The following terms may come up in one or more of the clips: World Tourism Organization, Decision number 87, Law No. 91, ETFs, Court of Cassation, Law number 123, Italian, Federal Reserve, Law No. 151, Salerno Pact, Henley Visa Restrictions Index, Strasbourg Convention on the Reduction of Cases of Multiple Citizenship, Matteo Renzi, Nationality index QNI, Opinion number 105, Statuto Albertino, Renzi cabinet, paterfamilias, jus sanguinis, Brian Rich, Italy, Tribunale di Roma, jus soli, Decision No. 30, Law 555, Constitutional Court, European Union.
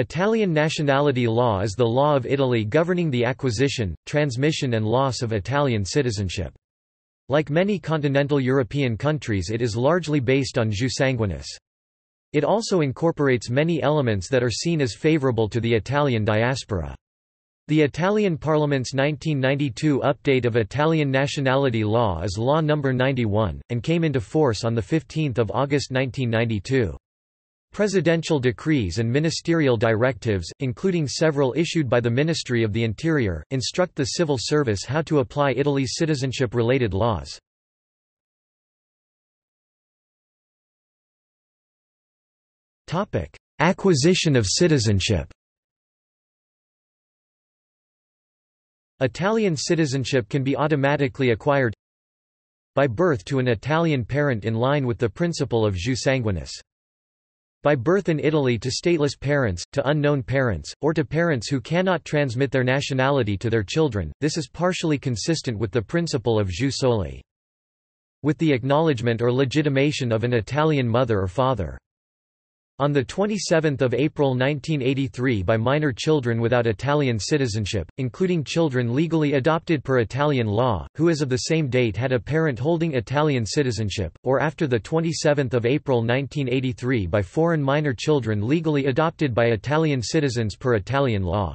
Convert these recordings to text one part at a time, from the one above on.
Italian nationality law is the law of Italy governing the acquisition, transmission and loss of Italian citizenship. Like many continental European countries, it is largely based on jus sanguinis. It also incorporates many elements that are seen as favorable to the Italian diaspora. The Italian Parliament's 1992 update of Italian nationality law is Law No. 91, and came into force on 15 August 1992. Presidential decrees and ministerial directives, including several issued by the Ministry of the Interior, instruct the civil service how to apply Italy's citizenship-related laws. Acquisition of citizenship. Italian citizenship can be automatically acquired by birth to an Italian parent in line with the principle of jus sanguinis. By birth in Italy to stateless parents, to unknown parents, or to parents who cannot transmit their nationality to their children. This is partially consistent with the principle of jus soli. With the acknowledgement or legitimation of an Italian mother or father. On 27 April 1983 by minor children without Italian citizenship, including children legally adopted per Italian law, who as of the same date had a parent holding Italian citizenship, or after 27 April 1983 by foreign minor children legally adopted by Italian citizens per Italian law.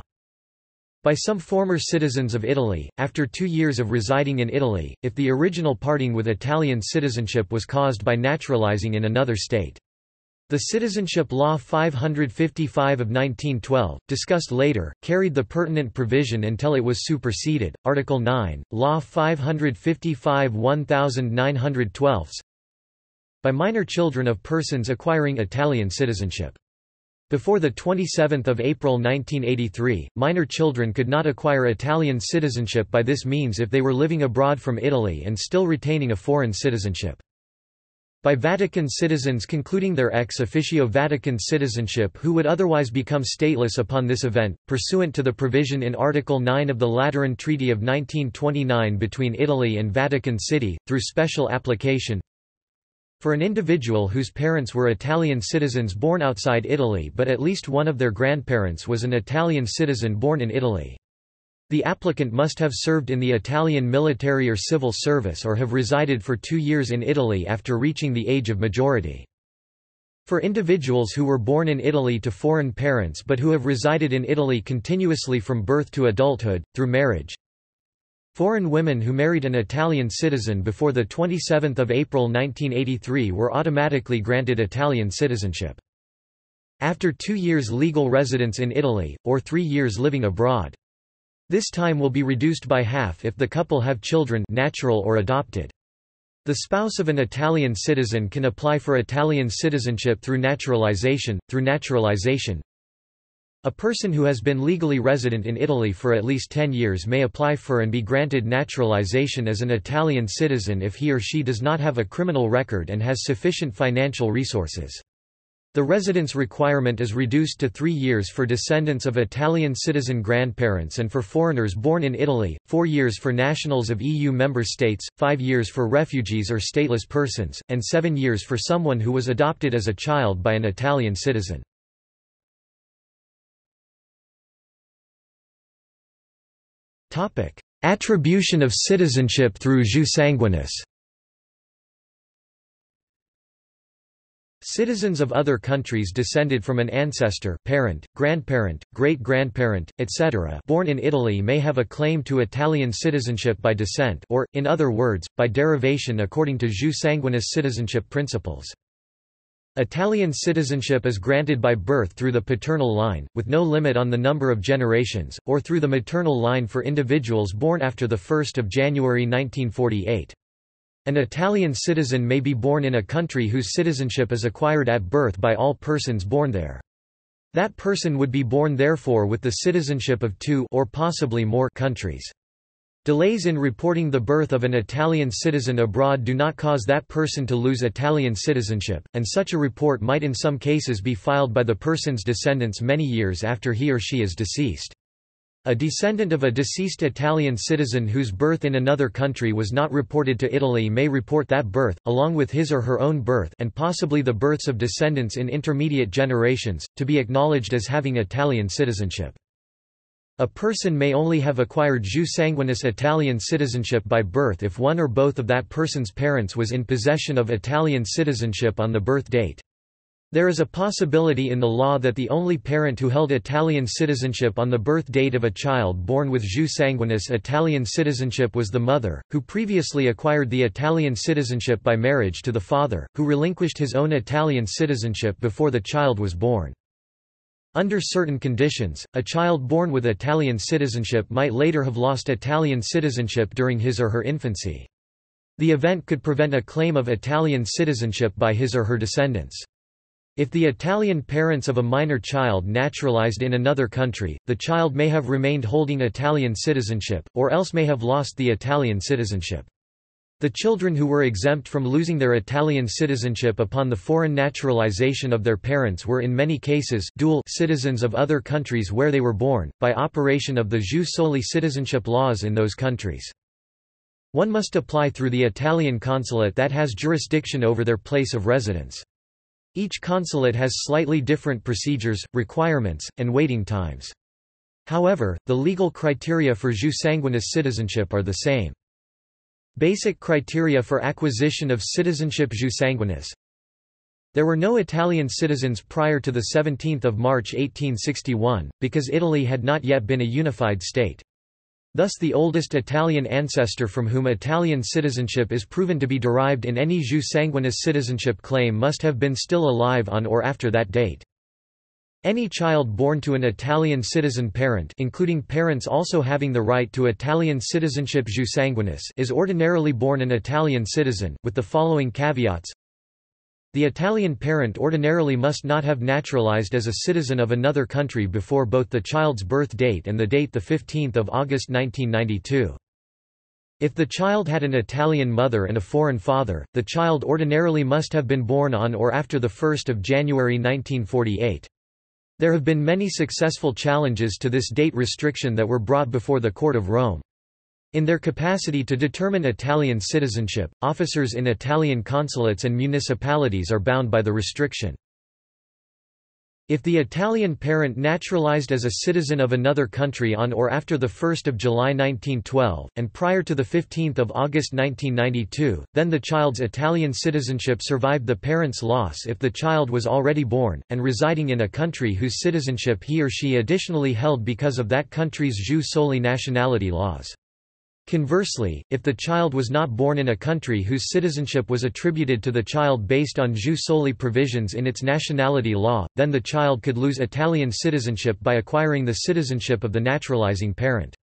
By some former citizens of Italy, after 2 years of residing in Italy, if the original parting with Italian citizenship was caused by naturalizing in another state. The Citizenship Law 555 of 1912, discussed later, carried the pertinent provision until it was superseded. Article 9, Law 555-1912, by minor children of persons acquiring Italian citizenship. Before 27 April 1983, minor children could not acquire Italian citizenship by this means if they were living abroad from Italy and still retaining a foreign citizenship. By Vatican citizens concluding their ex officio Vatican citizenship who would otherwise become stateless upon this event, pursuant to the provision in Article 9 of the Lateran Treaty of 1929 between Italy and Vatican City, through special application. For an individual whose parents were Italian citizens born outside Italy but at least one of their grandparents was an Italian citizen born in Italy. The applicant must have served in the Italian military or civil service or have resided for 2 years in Italy after reaching the age of majority. For individuals who were born in Italy to foreign parents but who have resided in Italy continuously from birth to adulthood, through marriage. Foreign women who married an Italian citizen before 27 April 1983 were automatically granted Italian citizenship. After 2 years legal residence in Italy, or 3 years living abroad. This time will be reduced by half if the couple have children, natural or adopted. The spouse of an Italian citizen can apply for Italian citizenship through naturalization. A person who has been legally resident in Italy for at least 10 years may apply for and be granted naturalization as an Italian citizen if he or she does not have a criminal record and has sufficient financial resources. The residence requirement is reduced to 3 years for descendants of Italian citizen grandparents and for foreigners born in Italy, 4 years for nationals of EU member states, 5 years for refugees or stateless persons, and 7 years for someone who was adopted as a child by an Italian citizen. Attribution of citizenship through jus sanguinis. Citizens of other countries descended from an ancestor, parent, grandparent, great-grandparent, etc. born in Italy may have a claim to Italian citizenship by descent or, in other words, by derivation according to jus sanguinis citizenship principles. Italian citizenship is granted by birth through the paternal line, with no limit on the number of generations, or through the maternal line for individuals born after 1 January 1948. An Italian citizen may be born in a country whose citizenship is acquired at birth by all persons born there. That person would be born therefore with the citizenship of 2 or possibly more countries. Delays in reporting the birth of an Italian citizen abroad do not cause that person to lose Italian citizenship, and such a report might in some cases be filed by the person's descendants many years after he or she is deceased. A descendant of a deceased Italian citizen whose birth in another country was not reported to Italy may report that birth, along with his or her own birth and possibly the births of descendants in intermediate generations, to be acknowledged as having Italian citizenship. A person may only have acquired jus sanguinis Italian citizenship by birth if one or both of that person's parents was in possession of Italian citizenship on the birth date. There is a possibility in the law that the only parent who held Italian citizenship on the birth date of a child born with jus sanguinis Italian citizenship was the mother, who previously acquired the Italian citizenship by marriage to the father, who relinquished his own Italian citizenship before the child was born. Under certain conditions, a child born with Italian citizenship might later have lost Italian citizenship during his or her infancy. The event could prevent a claim of Italian citizenship by his or her descendants. If the Italian parents of a minor child naturalized in another country, the child may have remained holding Italian citizenship, or else may have lost the Italian citizenship. The children who were exempt from losing their Italian citizenship upon the foreign naturalization of their parents were in many cases dual citizens of other countries where they were born, by operation of the jus soli citizenship laws in those countries. One must apply through the Italian consulate that has jurisdiction over their place of residence. Each consulate has slightly different procedures, requirements, and waiting times. However, the legal criteria for jus sanguinis citizenship are the same. Basic criteria for acquisition of citizenship jus sanguinis. There were no Italian citizens prior to 17 March 1861, because Italy had not yet been a unified state. Thus the oldest Italian ancestor from whom Italian citizenship is proven to be derived in any jus sanguinis citizenship claim must have been still alive on or after that date. Any child born to an Italian citizen parent, including parents also having the right to Italian citizenship jus sanguinis, is ordinarily born an Italian citizen, with the following caveats. The Italian parent ordinarily must not have naturalized as a citizen of another country before both the child's birth date and the date 15 August 1992. If the child had an Italian mother and a foreign father, the child ordinarily must have been born on or after 1 January 1948. There have been many successful challenges to this date restriction that were brought before the Court of Rome. In their capacity to determine Italian citizenship, officers in Italian consulates and municipalities are bound by the restriction. If the Italian parent naturalized as a citizen of another country on or after 1 July 1912, and prior to 15 August 1992, then the child's Italian citizenship survived the parent's loss if the child was already born, and residing in a country whose citizenship he or she additionally held because of that country's jus soli nationality laws. Conversely, if the child was not born in a country whose citizenship was attributed to the child based on jus soli provisions in its nationality law, then the child could lose Italian citizenship by acquiring the citizenship of the naturalizing parent.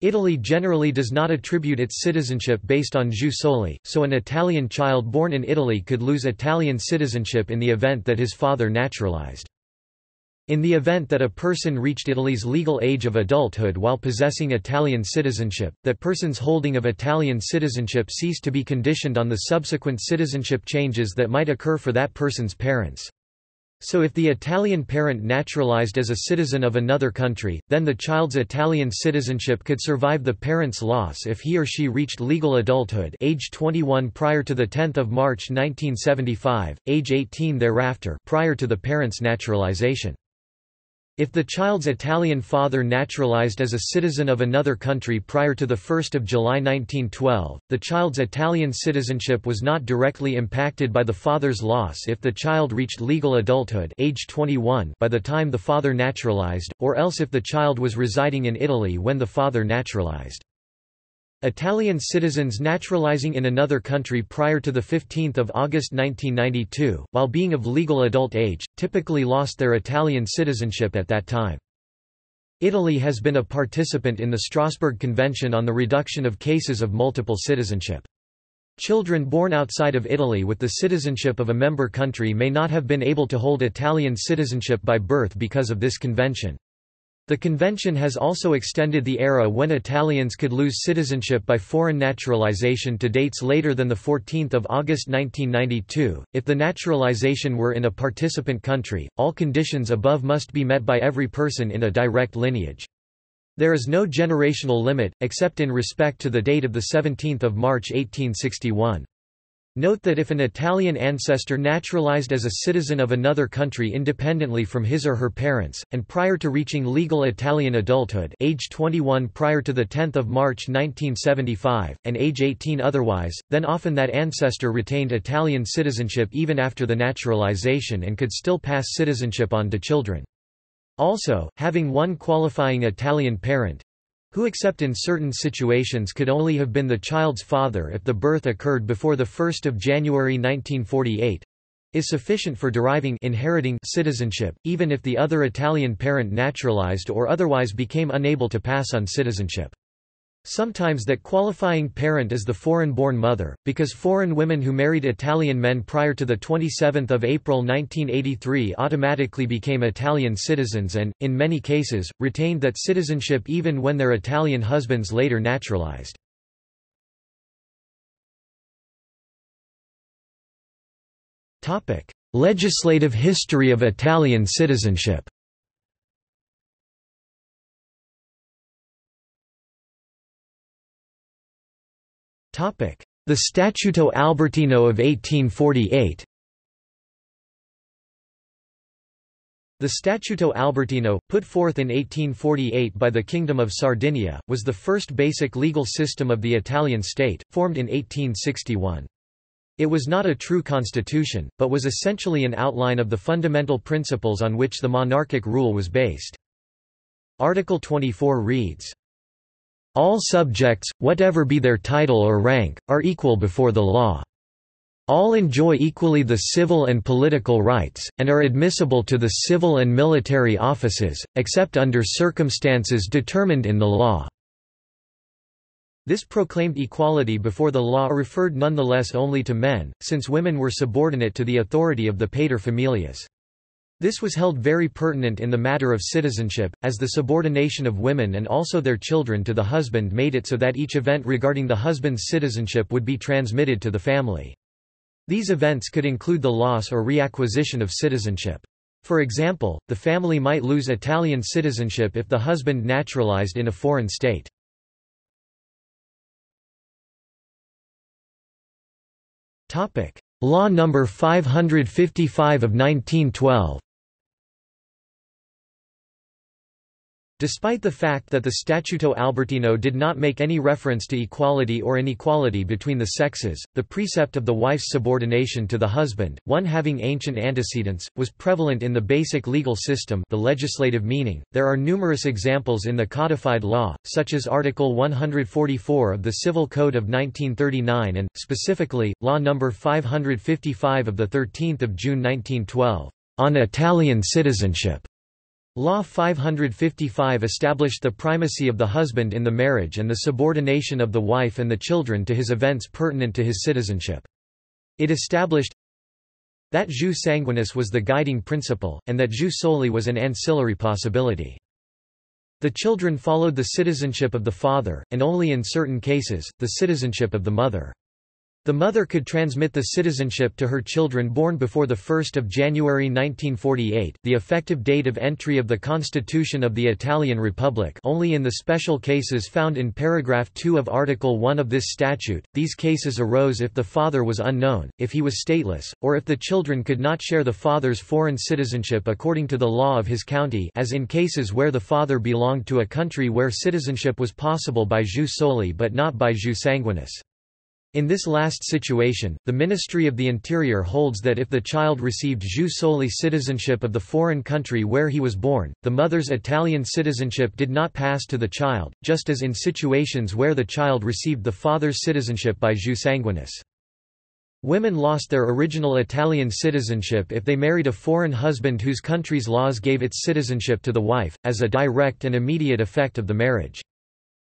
Italy generally does not attribute its citizenship based on jus soli, so an Italian child born in Italy could lose Italian citizenship in the event that his father naturalized. In the event that a person reached Italy's legal age of adulthood while possessing Italian citizenship, that person's holding of Italian citizenship ceased to be conditioned on the subsequent citizenship changes that might occur for that person's parents. So if the Italian parent naturalized as a citizen of another country, then the child's Italian citizenship could survive the parent's loss if he or she reached legal adulthood, age 21 prior to 10 March 1975, age 18 thereafter prior to the parent's naturalization. If the child's Italian father naturalized as a citizen of another country prior to 1 July 1912, the child's Italian citizenship was not directly impacted by the father's loss if the child reached legal adulthood age 21 by the time the father naturalized, or else if the child was residing in Italy when the father naturalized. Italian citizens naturalizing in another country prior to 15 August 1992, while being of legal adult age, typically lost their Italian citizenship at that time. Italy has been a participant in the Strasbourg Convention on the Reduction of Cases of Multiple Citizenship. Children born outside of Italy with the citizenship of a member country may not have been able to hold Italian citizenship by birth because of this convention. The convention has also extended the era when Italians could lose citizenship by foreign naturalization to dates later than 14 August 1992. If the naturalization were in a participant country, all conditions above must be met by every person in a direct lineage. There is no generational limit, except in respect to the date of 17 March 1861. Note that if an Italian ancestor naturalized as a citizen of another country independently from his or her parents, and prior to reaching legal Italian adulthood age 21 prior to 10 March 1975, and age 18 otherwise, then often that ancestor retained Italian citizenship even after the naturalization and could still pass citizenship on to children. Also, having one qualifying Italian parent, who except in certain situations could only have been the child's father if the birth occurred before 1 January 1948, is sufficient for deriving inheriting citizenship, even if the other Italian parent naturalized or otherwise became unable to pass on citizenship. Sometimes that qualifying parent is the foreign-born mother, because foreign women who married Italian men prior to 27 April 1983 automatically became Italian citizens and, in many cases, retained that citizenship even when their Italian husbands later naturalized. Legislative history of Italian citizenship. The Statuto Albertino of 1848. The Statuto Albertino, put forth in 1848 by the Kingdom of Sardinia, was the first basic legal system of the Italian state, formed in 1861. It was not a true constitution, but was essentially an outline of the fundamental principles on which the monarchic rule was based. Article 24 reads, "All subjects, whatever be their title or rank, are equal before the law. All enjoy equally the civil and political rights, and are admissible to the civil and military offices, except under circumstances determined in the law." This proclaimed equality before the law referred nonetheless only to men, since women were subordinate to the authority of the paterfamilias. This was held very pertinent in the matter of citizenship, as the subordination of women and also their children to the husband made it so that each event regarding the husband's citizenship would be transmitted to the family. These events could include the loss or reacquisition of citizenship. For example, the family might lose Italian citizenship if the husband naturalized in a foreign state. Law No. 555 of 1912. Despite the fact that the Statuto Albertino did not make any reference to equality or inequality between the sexes, the precept of the wife's subordination to the husband, one having ancient antecedents, was prevalent in the basic legal system, the legislative meaning. There are numerous examples in the codified law, such as Article 144 of the Civil Code of 1939 and, specifically, Law No. 555 of 13 June 1912, on Italian citizenship. Law 555 established the primacy of the husband in the marriage and the subordination of the wife and the children to his events pertinent to his citizenship. It established that jus sanguinis was the guiding principle, and that jus soli was an ancillary possibility. The children followed the citizenship of the father, and only in certain cases, the citizenship of the mother. The mother could transmit the citizenship to her children born before 1 January 1948, the effective date of entry of the Constitution of the Italian Republic, only in the special cases found in paragraph 2 of Article 1 of this statute. These cases arose if the father was unknown, if he was stateless, or if the children could not share the father's foreign citizenship according to the law of his county, as in cases where the father belonged to a country where citizenship was possible by jus soli but not by jus sanguinis. In this last situation, the Ministry of the Interior holds that if the child received jus soli citizenship of the foreign country where he was born, the mother's Italian citizenship did not pass to the child, just as in situations where the child received the father's citizenship by jus sanguinis. Women lost their original Italian citizenship if they married a foreign husband whose country's laws gave its citizenship to the wife, as a direct and immediate effect of the marriage.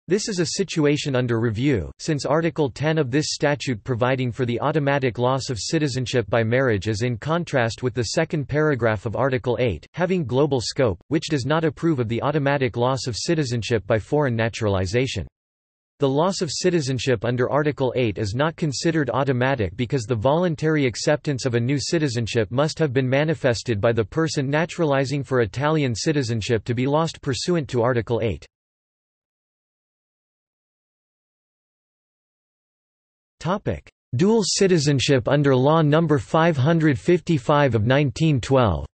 This is a situation under review, since Article 10 of this statute providing for the automatic loss of citizenship by marriage is in contrast with the second paragraph of Article 8, having global scope, which does not approve of the automatic loss of citizenship by foreign naturalization. The loss of citizenship under Article 8 is not considered automatic because the voluntary acceptance of a new citizenship must have been manifested by the person naturalizing for Italian citizenship to be lost pursuant to Article 8. Dual citizenship under Law No. 555 of 1912.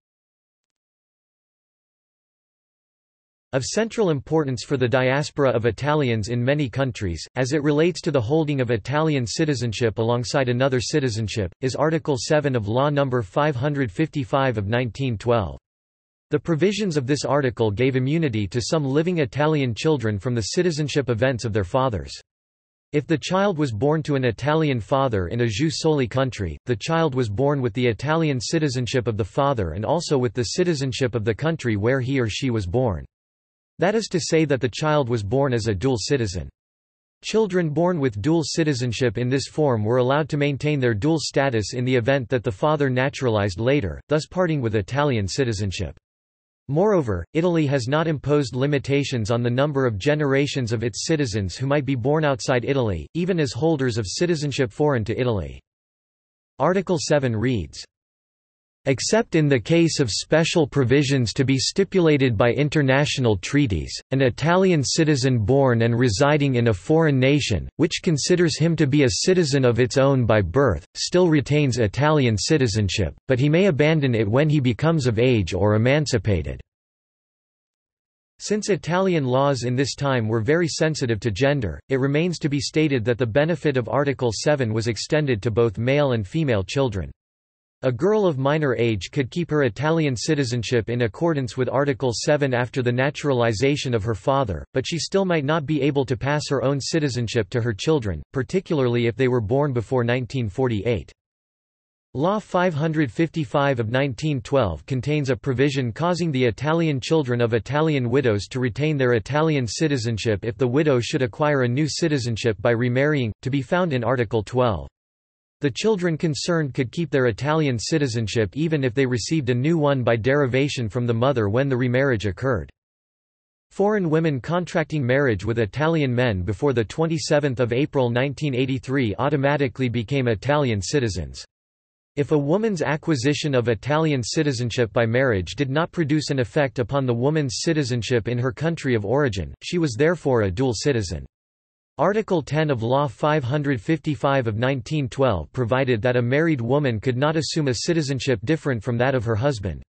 Of central importance for the diaspora of Italians in many countries, as it relates to the holding of Italian citizenship alongside another citizenship, is Article 7 of Law No. 555 of 1912. The provisions of this article gave immunity to some living Italian children from the citizenship events of their fathers. If the child was born to an Italian father in a jus soli country, the child was born with the Italian citizenship of the father and also with the citizenship of the country where he or she was born. That is to say that the child was born as a dual citizen. Children born with dual citizenship in this form were allowed to maintain their dual status in the event that the father naturalized later, thus parting with Italian citizenship. Moreover, Italy has not imposed limitations on the number of generations of its citizens who might be born outside Italy, even as holders of citizenship foreign to Italy. Article 7 reads, "Except in the case of special provisions to be stipulated by international treaties, an Italian citizen born and residing in a foreign nation, which considers him to be a citizen of its own by birth, still retains Italian citizenship, but he may abandon it when he becomes of age or emancipated." Since Italian laws in this time were very sensitive to gender, it remains to be stated that the benefit of Article 7 was extended to both male and female children. A girl of minor age could keep her Italian citizenship in accordance with Article 7 after the naturalization of her father, but she still might not be able to pass her own citizenship to her children, particularly if they were born before 1948. Law 555 of 1912 contains a provision causing the Italian children of Italian widows to retain their Italian citizenship if the widow should acquire a new citizenship by remarrying, to be found in Article 12. The children concerned could keep their Italian citizenship even if they received a new one by derivation from the mother when the remarriage occurred. Foreign women contracting marriage with Italian men before 27 April 1983 automatically became Italian citizens. If a woman's acquisition of Italian citizenship by marriage did not produce an effect upon the woman's citizenship in her country of origin, she was therefore a dual citizen. Article 10 of Law 555 of 1912 provided that a married woman could not assume a citizenship different from that of her husband.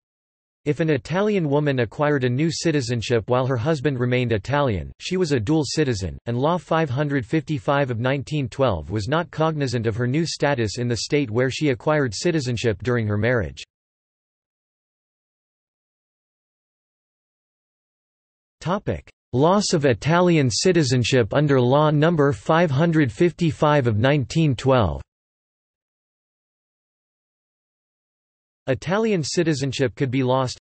If an Italian woman acquired a new citizenship while her husband remained Italian, she was a dual citizen, and Law 555 of 1912 was not cognizant of her new status in the state where she acquired citizenship during her marriage. Loss of Italian citizenship under Law No. 555 of 1912. Italian citizenship could be lost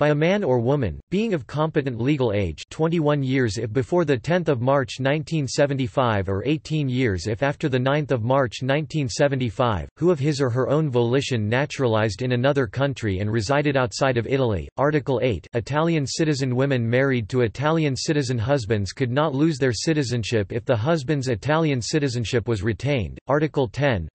by a man or woman, being of competent legal age 21 years if before 10 March 1975 or 18 years if after 9 March 1975, who of his or her own volition naturalized in another country and resided outside of Italy. Article 8. Italian citizen women married to Italian citizen husbands could not lose their citizenship if the husband's Italian citizenship was retained. Article 10.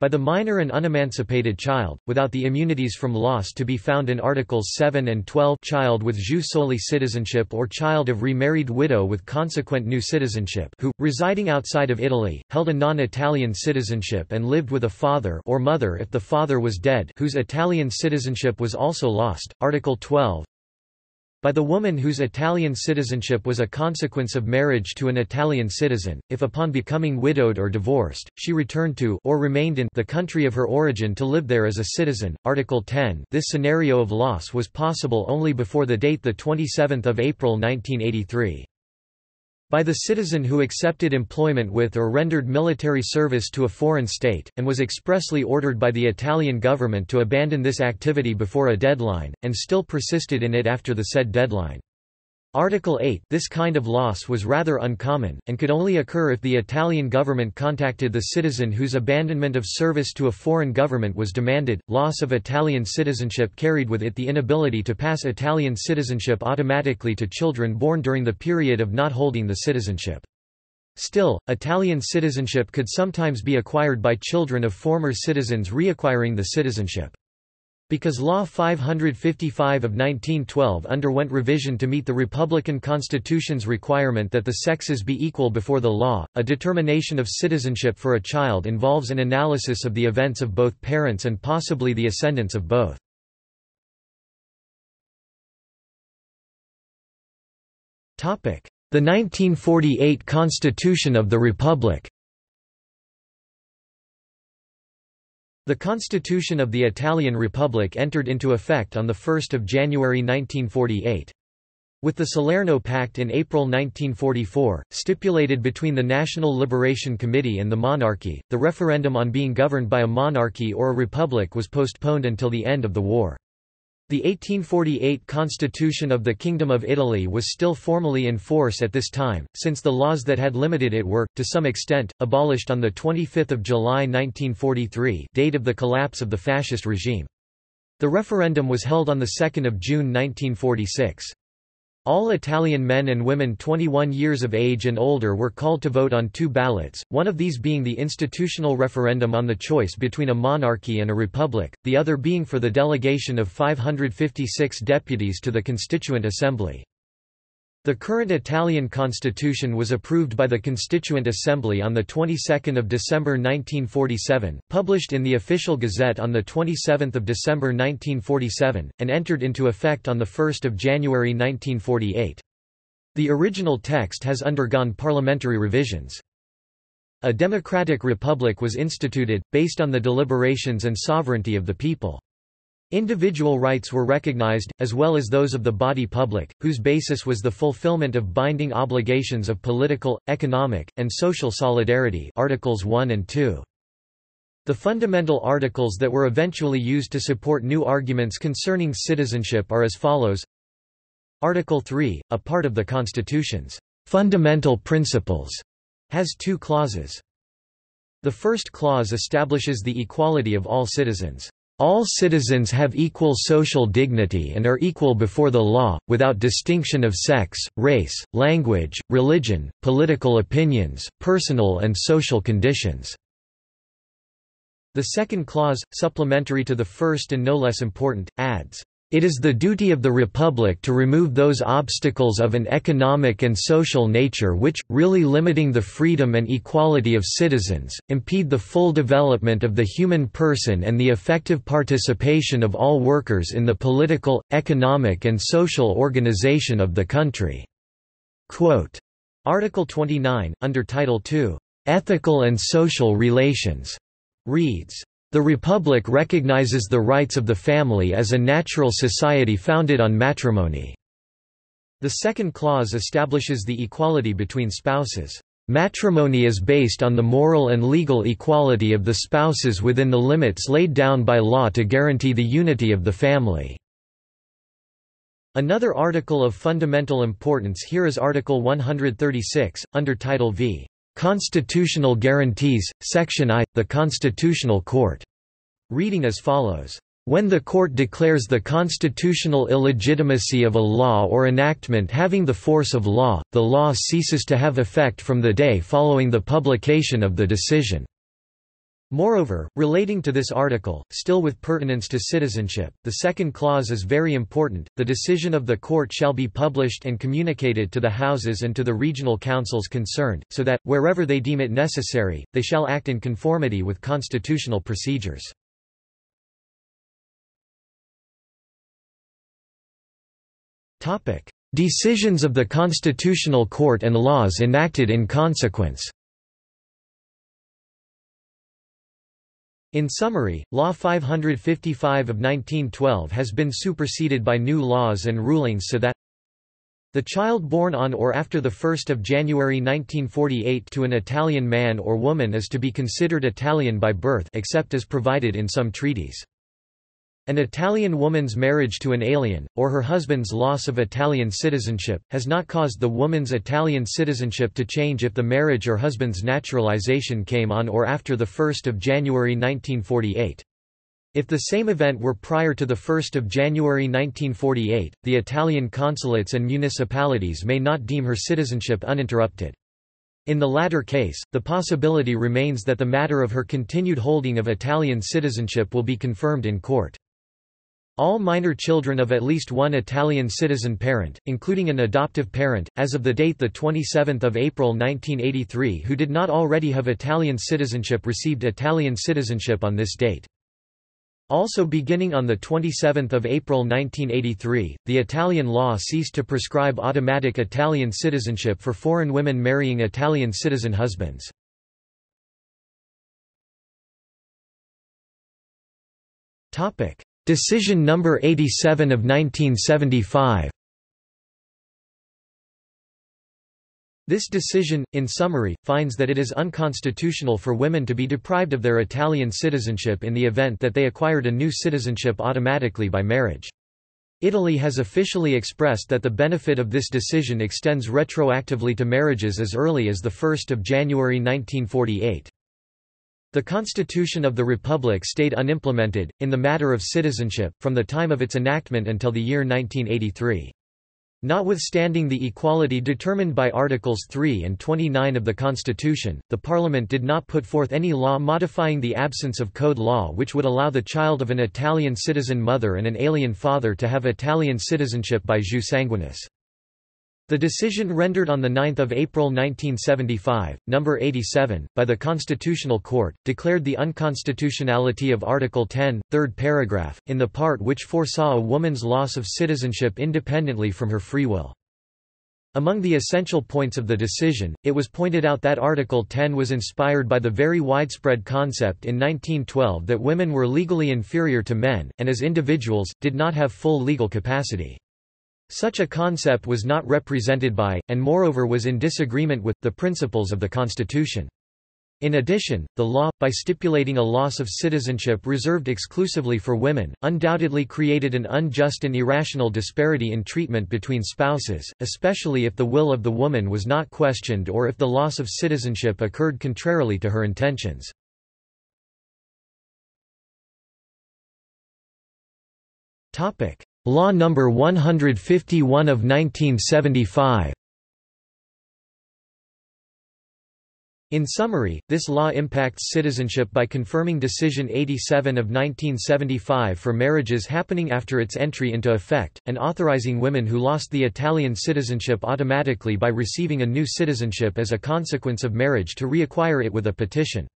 By the minor and unemancipated child, without the immunities from loss to be found in Articles 7 and 12, child with jus soli citizenship or child of remarried widow with consequent new citizenship who, residing outside of Italy, held a non-Italian citizenship and lived with a father or mother if the father was dead whose Italian citizenship was also lost. Article 12. By the woman whose Italian citizenship was a consequence of marriage to an Italian citizen, if upon becoming widowed or divorced, she returned to or remained in the country of her origin to live there as a citizen. Article 10. This scenario of loss was possible only before the date 27 April 1983. By the citizen who accepted employment with or rendered military service to a foreign state, and was expressly ordered by the Italian government to abandon this activity before a deadline, and still persisted in it after the said deadline. Article 8. This kind of loss was rather uncommon, and could only occur if the Italian government contacted the citizen whose abandonment of service to a foreign government was demanded. Loss of Italian citizenship carried with it the inability to pass Italian citizenship automatically to children born during the period of not holding the citizenship. Still, Italian citizenship could sometimes be acquired by children of former citizens reacquiring the citizenship. Because Law 555 of 1912 underwent revision to meet the Republican Constitution's requirement that the sexes be equal before the law, a determination of citizenship for a child involves an analysis of the events of both parents and possibly the ascendants of both. The 1948 Constitution of the Republic. The Constitution of the Italian Republic entered into effect on 1 January 1948. With the Salerno Pact in April 1944, stipulated between the National Liberation Committee and the monarchy, the referendum on being governed by a monarchy or a republic was postponed until the end of the war. The 1848 Constitution of the Kingdom of Italy was still formally in force at this time, since the laws that had limited it were, to some extent, abolished on 25 July 1943, date of the collapse of the fascist regime. The referendum was held on 2 June 1946. All Italian men and women 21 years of age and older were called to vote on two ballots, one of these being the institutional referendum on the choice between a monarchy and a republic, the other being for the delegation of 556 deputies to the Constituent Assembly. The current Italian constitution was approved by the Constituent Assembly on the 22nd of December 1947, published in the Official Gazette on the 27th of December 1947, and entered into effect on the 1st of January 1948. The original text has undergone parliamentary revisions. A democratic republic was instituted, based on the deliberations and sovereignty of the people. Individual rights were recognized, as well as those of the body public, whose basis was the fulfillment of binding obligations of political, economic, and social solidarity, Articles 1 and 2. The fundamental articles that were eventually used to support new arguments concerning citizenship are as follows. Article 3, a part of the Constitution's fundamental principles, has two clauses. The first clause establishes the equality of all citizens. All citizens have equal social dignity and are equal before the law, without distinction of sex, race, language, religion, political opinions, personal and social conditions. The second clause, supplementary to the first and no less important, adds, "It is the duty of the Republic to remove those obstacles of an economic and social nature which, really limiting the freedom and equality of citizens, impede the full development of the human person and the effective participation of all workers in the political, economic and social organization of the country." Quote, Article 29, under Title II, "Ethical and Social Relations," reads, "The Republic recognizes the rights of the family as a natural society founded on matrimony." The second clause establishes the equality between spouses. "Matrimony is based on the moral and legal equality of the spouses within the limits laid down by law to guarantee the unity of the family." Another article of fundamental importance here is Article 136, under Title V. Constitutional Guarantees, Section I, the Constitutional Court, reading as follows. "When the court declares the constitutional illegitimacy of a law or enactment having the force of law, the law ceases to have effect from the day following the publication of the decision." Moreover, relating to this article, still with pertinence to citizenship, the second clause is very important. "The decision of the court shall be published and communicated to the houses and to the regional councils concerned, so that, wherever they deem it necessary, they shall act in conformity with constitutional procedures." Decisions of the Constitutional Court and laws enacted in consequence. In summary, Law 555 of 1912 has been superseded by new laws and rulings so that the child born on or after 1 January 1948 to an Italian man or woman is to be considered Italian by birth except as provided in some treaties. An Italian woman's marriage to an alien, or her husband's loss of Italian citizenship, has not caused the woman's Italian citizenship to change if the marriage or husband's naturalization came on or after 1 January 1948. If the same event were prior to 1 January 1948, the Italian consulates and municipalities may not deem her citizenship uninterrupted. In the latter case, the possibility remains that the matter of her continued holding of Italian citizenship will be confirmed in court. All minor children of at least one Italian citizen parent, including an adoptive parent, as of the date 27 April 1983 who did not already have Italian citizenship received Italian citizenship on this date. Also beginning on 27 April 1983, the Italian law ceased to prescribe automatic Italian citizenship for foreign women marrying Italian citizen husbands. Decision number 87 of 1975. This decision, in summary, finds that it is unconstitutional for women to be deprived of their Italian citizenship in the event that they acquired a new citizenship automatically by marriage. Italy has officially expressed that the benefit of this decision extends retroactively to marriages as early as 1 January 1948. The Constitution of the Republic stayed unimplemented, in the matter of citizenship, from the time of its enactment until the year 1983. Notwithstanding the equality determined by Articles 3 and 29 of the Constitution, the Parliament did not put forth any law modifying the absence of code law which would allow the child of an Italian citizen mother and an alien father to have Italian citizenship by jus sanguinis. The decision rendered on 9 April 1975, No. 87, by the Constitutional Court, declared the unconstitutionality of Article 10, third paragraph, in the part which foresaw a woman's loss of citizenship independently from her free will. Among the essential points of the decision, it was pointed out that Article 10 was inspired by the very widespread concept in 1912 that women were legally inferior to men, and as individuals, did not have full legal capacity. Such a concept was not represented by, and moreover was in disagreement with, the principles of the Constitution. In addition, the law, by stipulating a loss of citizenship reserved exclusively for women, undoubtedly created an unjust and irrational disparity in treatment between spouses, especially if the will of the woman was not questioned or if the loss of citizenship occurred contrarily to her intentions. Law No. 151 of 1975. In summary, this law impacts citizenship by confirming Decision 87 of 1975 for marriages happening after its entry into effect, and authorizing women who lost the Italian citizenship automatically by receiving a new citizenship as a consequence of marriage to reacquire it with a petition.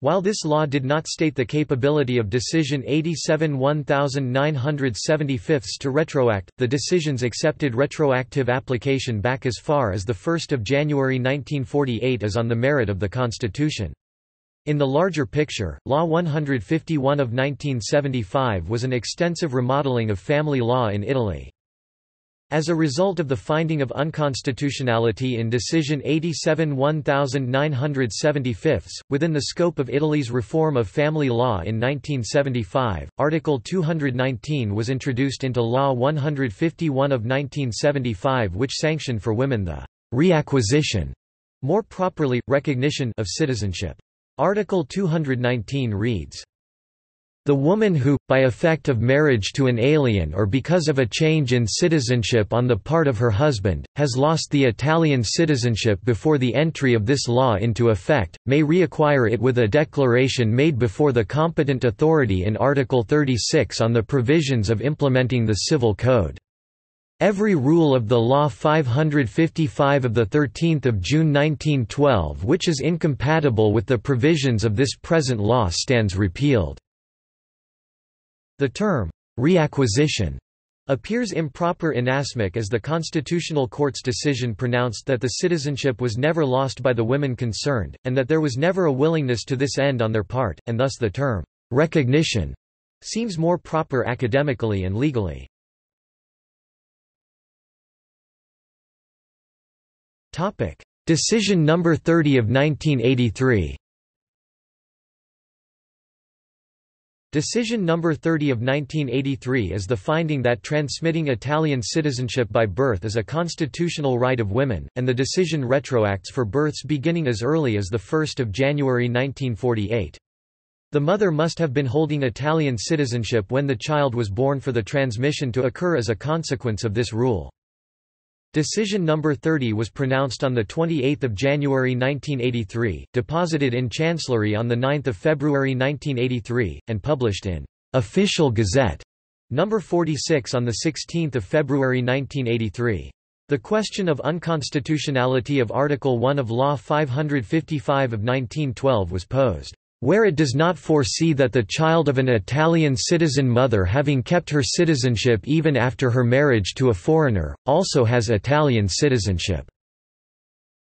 While this law did not state the capability of Decision 87-1975 to retroact, the decisions accepted retroactive application back as far as 1 January 1948 as on the merit of the Constitution. In the larger picture, Law 151 of 1975 was an extensive remodeling of family law in Italy. As a result of the finding of unconstitutionality in Decision 87-1975, within the scope of Italy's reform of family law in 1975, Article 219 was introduced into Law 151 of 1975, which sanctioned for women the reacquisition, more properly, recognition of citizenship. Article 219 reads: "The woman who, by effect of marriage to an alien or because of a change in citizenship on the part of her husband, has lost the Italian citizenship before the entry of this law into effect, may reacquire it with a declaration made before the competent authority in Article 36 on the provisions of implementing the Civil Code. Every rule of the Law 555 of 13 June 1912 which is incompatible with the provisions of this present law stands repealed." The term, reacquisition, appears improper in asmic as the Constitutional Court's decision pronounced that the citizenship was never lost by the women concerned, and that there was never a willingness to this end on their part, and thus the term, recognition, seems more proper academically and legally. Decision No. 30 of 1983. Decision No. 30 of 1983 is the finding that transmitting Italian citizenship by birth is a constitutional right of women, and the decision retroacts for births beginning as early as 1 January 1948. The mother must have been holding Italian citizenship when the child was born for the transmission to occur as a consequence of this rule. Decision No. 30 was pronounced on 28 January 1983, deposited in Chancellery on 9 February 1983, and published in Official Gazette Number 46 on 16 February 1983. The question of unconstitutionality of Article 1 of Law 555 of 1912 was posed. Where it does not foresee that the child of an Italian citizen mother having kept her citizenship even after her marriage to a foreigner, also has Italian citizenship.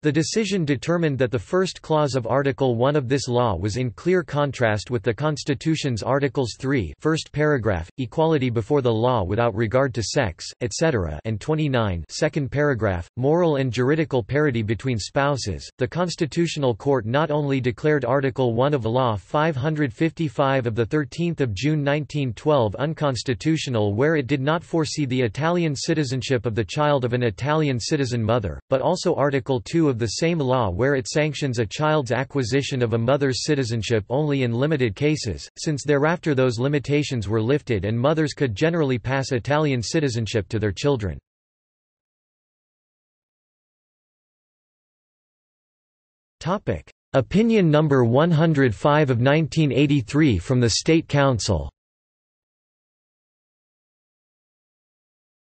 The decision determined that the first clause of Article 1 of this law was in clear contrast with the Constitution's Articles 3 first paragraph, equality before the law without regard to sex, etc., and 29 second paragraph, moral and juridical parity between spouses. The Constitutional Court not only declared Article 1 of Law 555 of 13 June 1912 unconstitutional where it did not foresee the Italian citizenship of the child of an Italian citizen mother, but also Article 2 of the same law where it sanctions a child's acquisition of a mother's citizenship only in limited cases, since thereafter those limitations were lifted and mothers could generally pass Italian citizenship to their children. Opinion number 105 of 1983 from the State Council.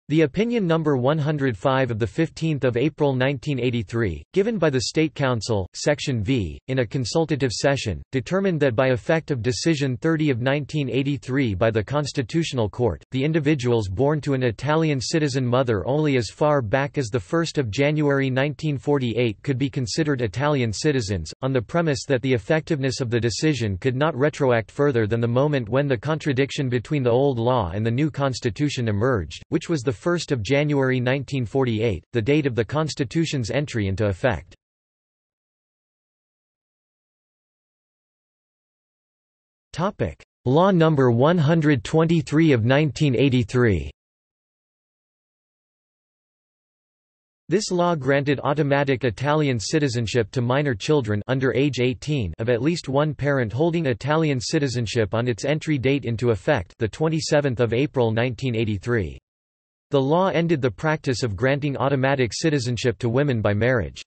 The Opinion number 105 of 15 April 1983, given by the State Council, Section V, in a consultative session, determined that by effect of Decision No. 30 of 1983 by the Constitutional Court, the individuals born to an Italian citizen mother only as far back as 1 January 1948 could be considered Italian citizens, on the premise that the effectiveness of the decision could not retroact further than the moment when the contradiction between the old law and the new Constitution emerged, which was the 1 January 1948, the date of the Constitution's entry into effect. Law No. 123 of 1983. This law granted automatic Italian citizenship to minor children under age 18 of at least one parent holding Italian citizenship on its entry date into effect, the 27th of April 1983. The law ended the practice of granting automatic citizenship to women by marriage.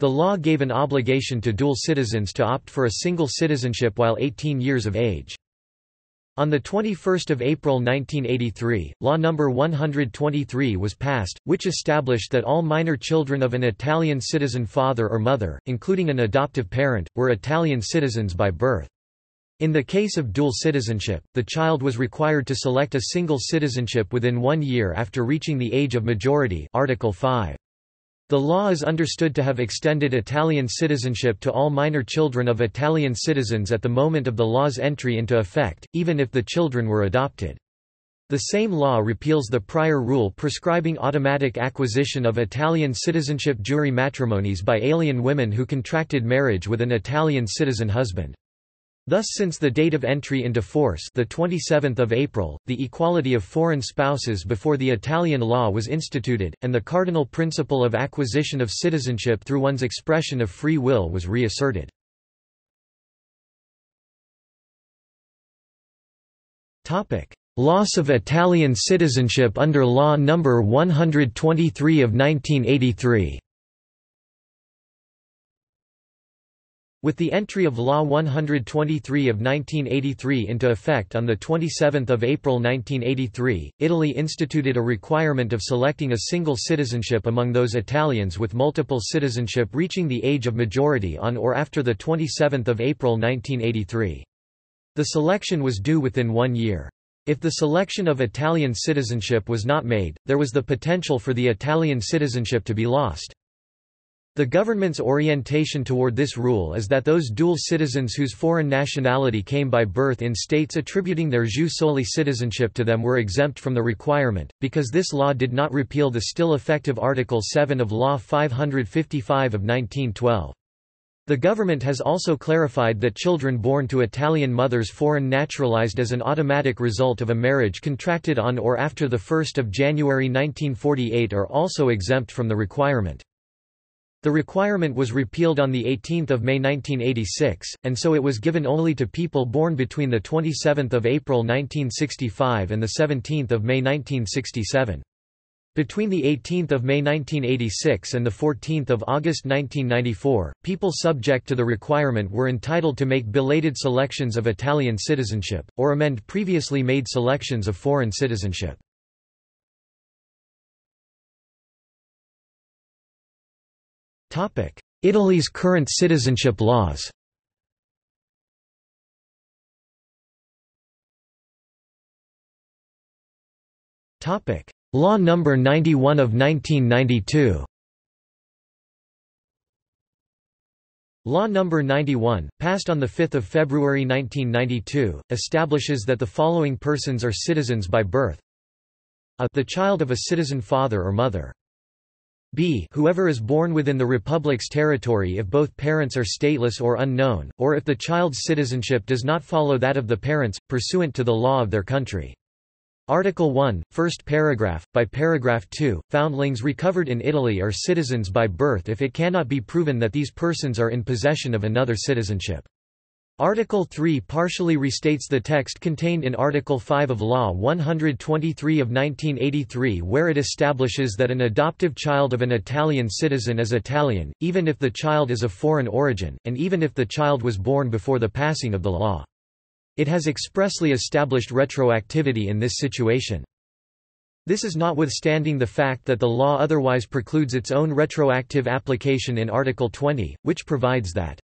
The law gave an obligation to dual citizens to opt for a single citizenship while 18 years of age. On 21 April 1983, Law No. 123 was passed, which established that all minor children of an Italian citizen father or mother, including an adoptive parent, were Italian citizens by birth. In the case of dual citizenship, the child was required to select a single citizenship within 1 year after reaching the age of majority, Article 5. The law is understood to have extended Italian citizenship to all minor children of Italian citizens at the moment of the law's entry into effect, even if the children were adopted. The same law repeals the prior rule prescribing automatic acquisition of Italian citizenship jure matrimonies by alien women who contracted marriage with an Italian citizen husband. Thus, since the date of entry into force, the 27th of April, the equality of foreign spouses before the Italian law was instituted, and the cardinal principle of acquisition of citizenship through one's expression of free will was reasserted. Topic: Loss of Italian citizenship under Law No. 123 of 1983. With the entry of Law 123 of 1983 into effect on 27 April 1983, Italy instituted a requirement of selecting a single citizenship among those Italians with multiple citizenship reaching the age of majority on or after 27 April 1983. The selection was due within 1 year. If the selection of Italian citizenship was not made, there was the potential for the Italian citizenship to be lost. The government's orientation toward this rule is that those dual citizens whose foreign nationality came by birth in states attributing their jus soli citizenship to them were exempt from the requirement, because this law did not repeal the still effective Article 7 of Law 555 of 1912. The government has also clarified that children born to Italian mothers foreign naturalized as an automatic result of a marriage contracted on or after 1 January 1948 are also exempt from the requirement. The requirement was repealed on 18 May 1986, and so it was given only to people born between 27 April 1965 and 17 May 1967. Between 18 May 1986 and 14 August 1994, people subject to the requirement were entitled to make belated selections of Italian citizenship, or amend previously made selections of foreign citizenship. Italy's current citizenship laws. Law No. 91 of 1992. Law No. 91, passed on 5 February 1992, establishes that the following persons are citizens by birth: a. The child of a citizen father or mother. b. Whoever is born within the Republic's territory if both parents are stateless or unknown, or if the child's citizenship does not follow that of the parents, pursuant to the law of their country. Article 1, first paragraph, by paragraph 2, foundlings recovered in Italy are citizens by birth if it cannot be proven that these persons are in possession of another citizenship. Article 3 partially restates the text contained in Article 5 of Law 123 of 1983, where it establishes that an adoptive child of an Italian citizen is Italian, even if the child is of foreign origin, and even if the child was born before the passing of the law. It has expressly established retroactivity in this situation. This is notwithstanding the fact that the law otherwise precludes its own retroactive application in Article 20, which provides that,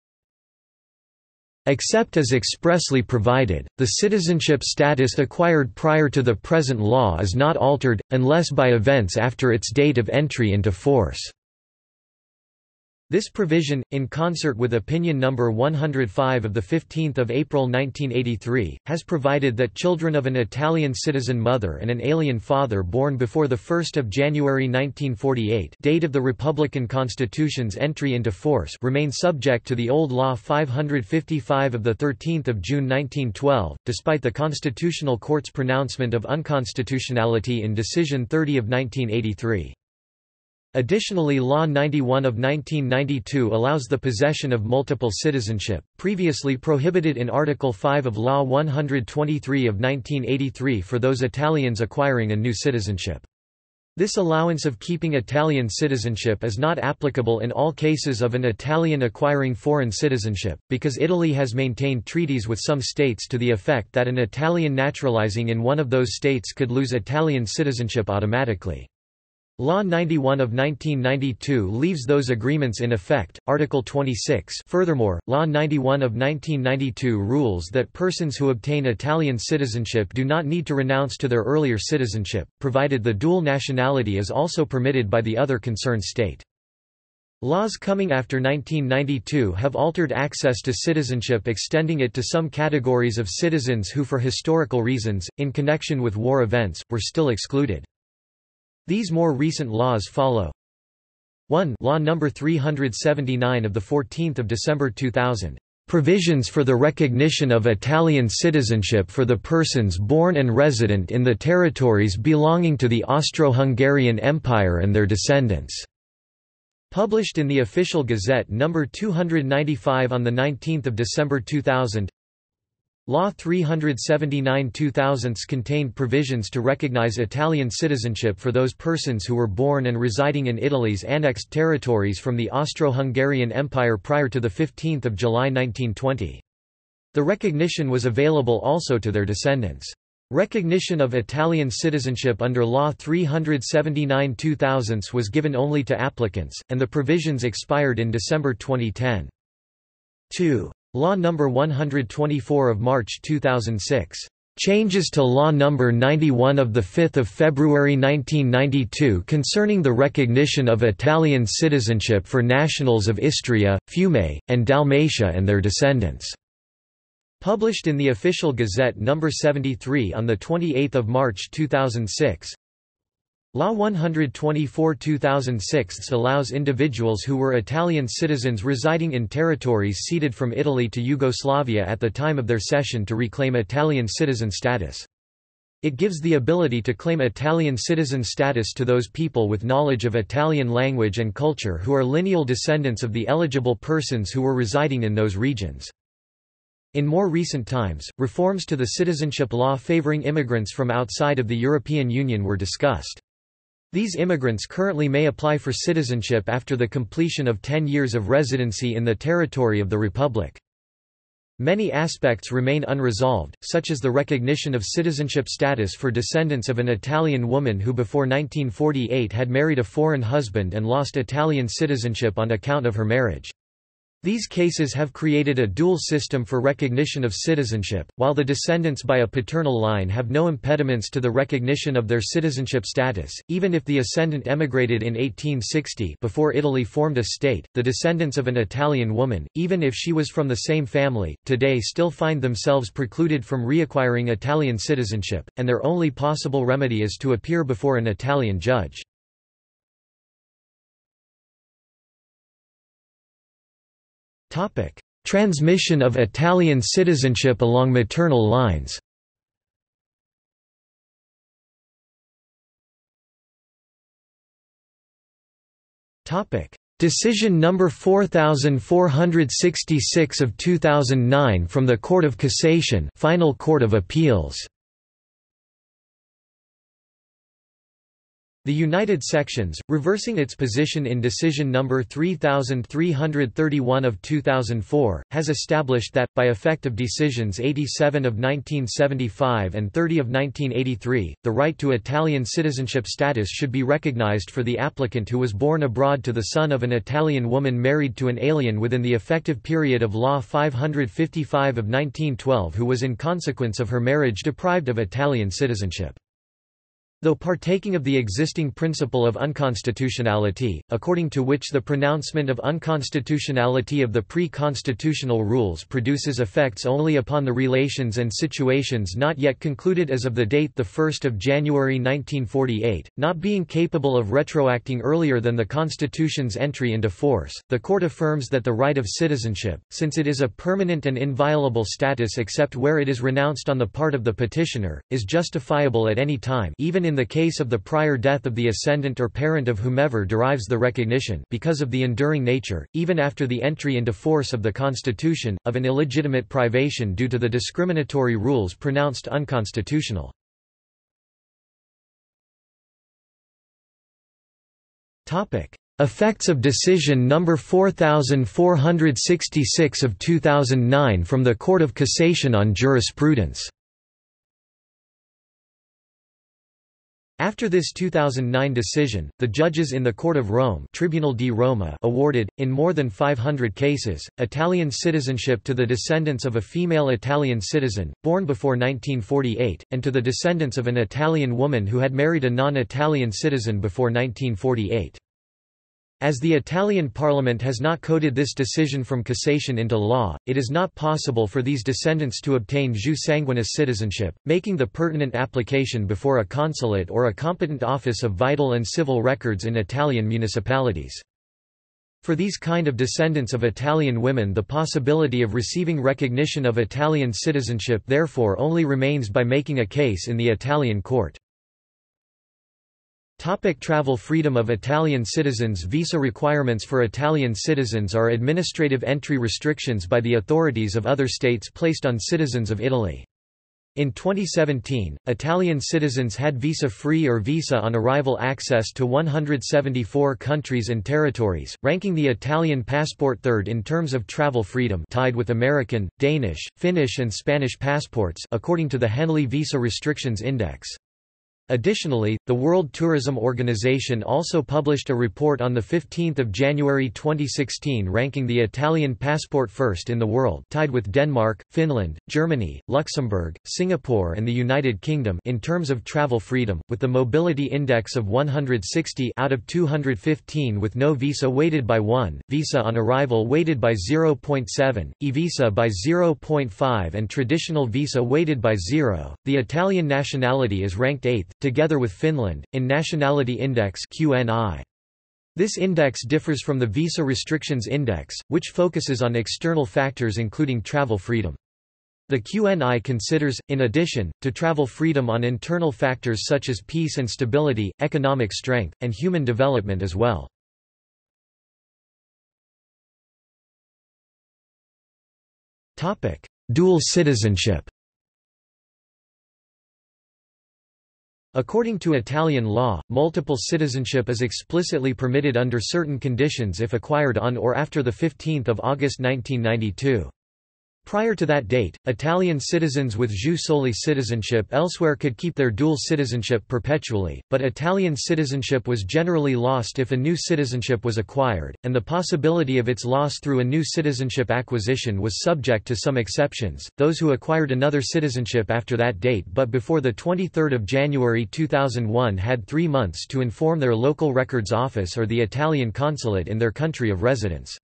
except as expressly provided, the citizenship status acquired prior to the present law is not altered, unless by events after its date of entry into force. This provision, in concert with Opinion number 105 of 15 April 1983, has provided that children of an Italian citizen mother and an alien father born before 1 January 1948, date of the Republican Constitution's entry into force, remain subject to the old Law 555 of 13 June 1912, despite the Constitutional Court's pronouncement of unconstitutionality in Decision 30 of 1983. Additionally, Law 91 of 1992 allows the possession of multiple citizenship, previously prohibited in Article 5 of Law 123 of 1983, for those Italians acquiring a new citizenship. This allowance of keeping Italian citizenship is not applicable in all cases of an Italian acquiring foreign citizenship, because Italy has maintained treaties with some states to the effect that an Italian naturalizing in one of those states could lose Italian citizenship automatically. Law 91 of 1992 leaves those agreements in effect. Article 26. Furthermore, Law 91 of 1992 rules that persons who obtain Italian citizenship do not need to renounce to their earlier citizenship, provided the dual nationality is also permitted by the other concerned state. Laws coming after 1992 have altered access to citizenship, extending it to some categories of citizens who, for historical reasons, in connection with war events, were still excluded. These more recent laws follow. 1. Law No. 379 of 14 December 2000. Provisions for the recognition of Italian citizenship for the persons born and resident in the territories belonging to the Austro-Hungarian Empire and their descendants. Published in the Official Gazette No. 295 on 19 December 2000. Law 379/2000 contained provisions to recognize Italian citizenship for those persons who were born and residing in Italy's annexed territories from the Austro-Hungarian Empire prior to 15 July 1920. The recognition was available also to their descendants. Recognition of Italian citizenship under Law 379/2000 was given only to applicants, and the provisions expired in December 2010. 2. Law No. 124 of March 2006. Changes to Law No. 91 of 5 February 1992 concerning the recognition of Italian citizenship for nationals of Istria, Fiume, and Dalmatia and their descendants. Published in the Official Gazette No. 73 on 28 March 2006. Law 124/2006 allows individuals who were Italian citizens residing in territories ceded from Italy to Yugoslavia at the time of their cession to reclaim Italian citizen status. It gives the ability to claim Italian citizen status to those people with knowledge of Italian language and culture who are lineal descendants of the eligible persons who were residing in those regions. In more recent times, reforms to the citizenship law favoring immigrants from outside of the European Union were discussed. These immigrants currently may apply for citizenship after the completion of 10 years of residency in the territory of the Republic. Many aspects remain unresolved, such as the recognition of citizenship status for descendants of an Italian woman who before 1948 had married a foreign husband and lost Italian citizenship on account of her marriage. These cases have created a dual system for recognition of citizenship, while the descendants by a paternal line have no impediments to the recognition of their citizenship status, even if the ascendant emigrated in 1860 before Italy formed a state. The descendants of an Italian woman, even if she was from the same family, today still find themselves precluded from reacquiring Italian citizenship, and their only possible remedy is to appear before an Italian judge. Transmission of Italian citizenship along maternal lines. Decision No. 4466 of 2009 from the Court of Cassation, Final Court of Appeals. The United Sections, reversing its position in Decision No. 3331 of 2004, has established that, by effect of Decisions 87 of 1975 and 30 of 1983, the right to Italian citizenship status should be recognized for the applicant who was born abroad to the son of an Italian woman married to an alien within the effective period of Law 555 of 1912 who was in consequence of her marriage deprived of Italian citizenship. Though partaking of the existing principle of unconstitutionality, according to which the pronouncement of unconstitutionality of the pre-constitutional rules produces effects only upon the relations and situations not yet concluded as of the date 1 January 1948, not being capable of retroacting earlier than the Constitution's entry into force, the Court affirms that the right of citizenship, since it is a permanent and inviolable status except where it is renounced on the part of the petitioner, is justifiable at any time, even in the case of the prior death of the ascendant or parent of whomever derives the recognition, because of the enduring nature, even after the entry into force of the Constitution, of an illegitimate privation due to the discriminatory rules pronounced unconstitutional. Effects of Decision No. 4466 of 2009 from the Court of Cassation on Jurisprudence. After this 2009 decision, the judges in the Court of Rome, Tribunale di Roma, awarded, in more than 500 cases, Italian citizenship to the descendants of a female Italian citizen, born before 1948, and to the descendants of an Italian woman who had married a non-Italian citizen before 1948. As the Italian Parliament has not coded this decision from cassation into law, it is not possible for these descendants to obtain jus sanguinis citizenship, making the pertinent application before a consulate or a competent office of vital and civil records in Italian municipalities. For these kind of descendants of Italian women, the possibility of receiving recognition of Italian citizenship therefore only remains by making a case in the Italian court. Topic: Travel freedom of Italian citizens. Visa requirements for Italian citizens are administrative entry restrictions by the authorities of other states placed on citizens of Italy. In 2017, Italian citizens had visa-free or visa-on-arrival access to 174 countries and territories, ranking the Italian passport third in terms of travel freedom, tied with American, Danish, Finnish and Spanish passports, according to the Henley Visa Restrictions Index. Additionally, the World Tourism Organization also published a report on 15 January 2016 ranking the Italian passport first in the world, tied with Denmark, Finland, Germany, Luxembourg, Singapore and the United Kingdom in terms of travel freedom, with the mobility index of 160 out of 215 with no visa weighted by 1, visa on arrival weighted by 0.7, e-visa by 0.5 and traditional visa weighted by 0. The Italian nationality is ranked 8th, together with Finland, in Nationality index QNI. This index differs from the Visa Restrictions Index, which focuses on external factors including travel freedom. The QNI considers, in addition, to travel freedom on internal factors such as peace and stability, economic strength, and human development as well. Dual citizenship. According to Italian law, multiple citizenship is explicitly permitted under certain conditions if acquired on or after 15 August 1992. Prior to that date, Italian citizens with jus soli citizenship elsewhere could keep their dual citizenship perpetually, but Italian citizenship was generally lost if a new citizenship was acquired, and the possibility of its loss through a new citizenship acquisition was subject to some exceptions, those who acquired another citizenship after that date but before 23 January 2001 had 3 months to inform their local records office or the Italian consulate in their country of residence.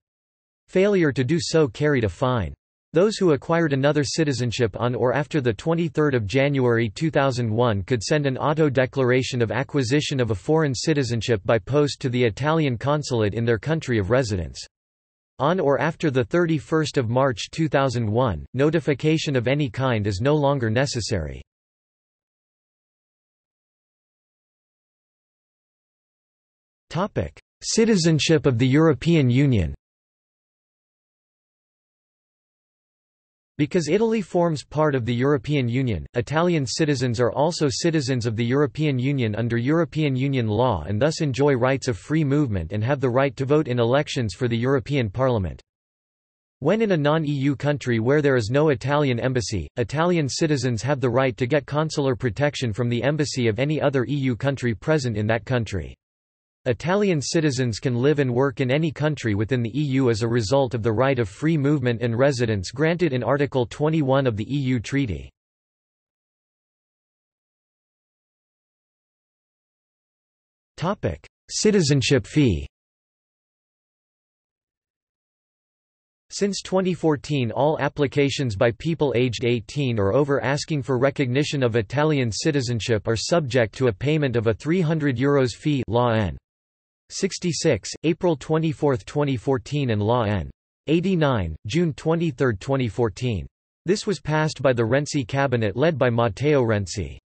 Failure to do so carried a fine. Those who acquired another citizenship on or after 23 January 2001 could send an auto-declaration of acquisition of a foreign citizenship by post to the Italian consulate in their country of residence. On or after 31 March 2001, notification of any kind is no longer necessary. Citizenship of the European Union. Because Italy forms part of the European Union, Italian citizens are also citizens of the European Union under European Union law and thus enjoy rights of free movement and have the right to vote in elections for the European Parliament. When in a non-EU country where there is no Italian embassy, Italian citizens have the right to get consular protection from the embassy of any other EU country present in that country. Italian citizens can live and work in any country within the EU as a result of the right of free movement and residence granted in Article 21 of the EU Treaty. Citizenship fee. Since 2014, all applications by people aged 18 or over asking for recognition of Italian citizenship are subject to a payment of a €300 fee, Law N. 66, April 24, 2014 and Law N. 89, June 23, 2014. This was passed by the Renzi cabinet led by Matteo Renzi.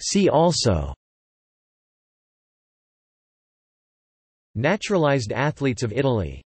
See also: Naturalized athletes of Italy.